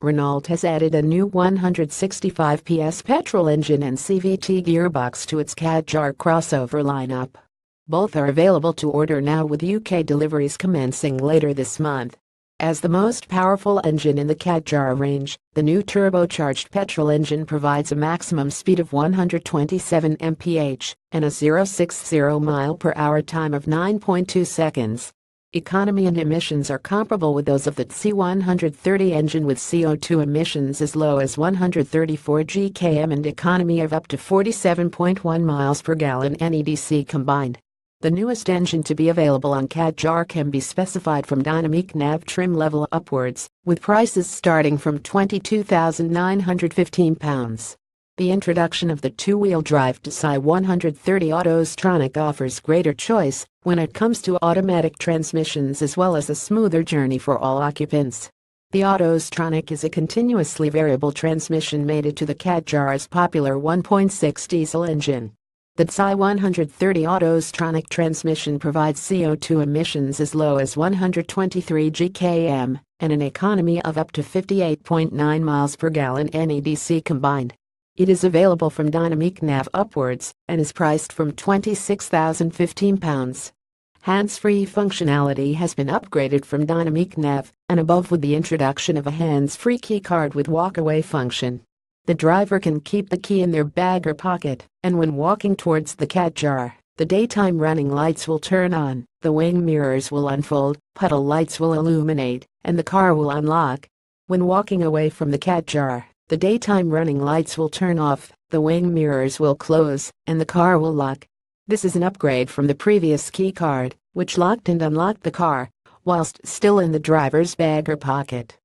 Renault has added a new 165 PS petrol engine and CVT gearbox to its Kadjar crossover lineup. Both are available to order now, with UK deliveries commencing later this month. As the most powerful engine in the Kadjar range, the new turbocharged petrol engine provides a maximum speed of 127 mph and a 0.60 mph time of 9.2 seconds. Economy and emissions are comparable with those of the C130 engine, with CO2 emissions as low as 134 GKM and economy of up to 47.1 miles per gallon (NEDC) combined. The newest engine to be available on Kadjar can be specified from dynamic nav trim level upwards, with prices starting from £22,915. The introduction of the two-wheel drive dCi 130 Autostronic offers greater choice when it comes to automatic transmissions, as well as a smoother journey for all occupants. The Autostronic is a continuously variable transmission mated to the Kadjar's popular 1.6 diesel engine. The dCi 130 Autostronic transmission provides CO2 emissions as low as 123 GKM and an economy of up to 58.9 miles per gallon (NEDC) combined. It is available from dynamic nav upwards and is priced from £26,015. Hands-free functionality has been upgraded from dynamic nav and above with the introduction of a hands-free key card with walk-away function. The driver can keep the key in their bag or pocket, and when walking towards the Kadjar, the daytime running lights will turn on, the wing mirrors will unfold, puddle lights will illuminate, and the car will unlock. When walking away from the Kadjar, the daytime running lights will turn off, the wing mirrors will close, and the car will lock. This is an upgrade from the previous key card, which locked and unlocked the car whilst still in the driver's bag or pocket.